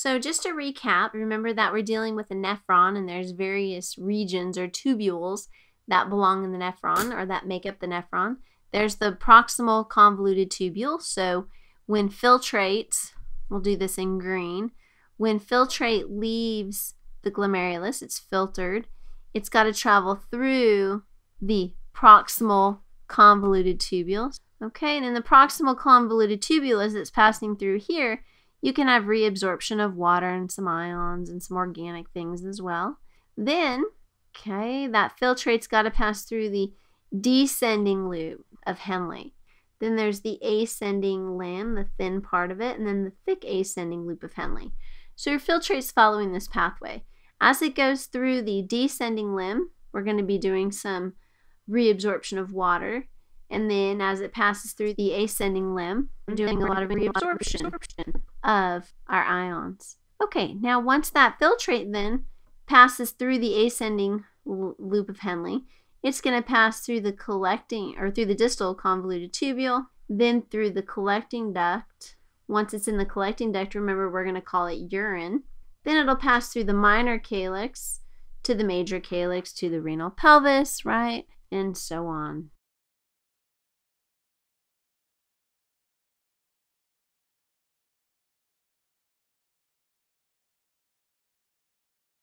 So just to recap, remember that we're dealing with a nephron, and there's various regions or tubules that belong in the nephron or that make up the nephron. There's the proximal convoluted tubule. So when filtrate, we'll do this in green, when filtrate leaves the glomerulus, it's filtered, it's got to travel through the proximal convoluted tubule. Okay, and in the proximal convoluted tubule, as it's passing through here, you can have reabsorption of water and some ions and some organic things as well. Then, okay, that filtrate's got to pass through the descending loop of Henle. Then there's the ascending limb, the thin part of it, and then the thick ascending loop of Henle. So your filtrate's following this pathway. As it goes through the descending limb, we're going to be doing some reabsorption of water. And then as it passes through the ascending limb, we're doing a lot of reabsorption of our ions. Okay, now once that filtrate then passes through the ascending loop of Henle, it's going to pass through the distal convoluted tubule, then through the collecting duct. Once it's in the collecting duct, remember we're going to call it urine. Then it'll pass through the minor calyx to the major calyx to the renal pelvis, right? And so on.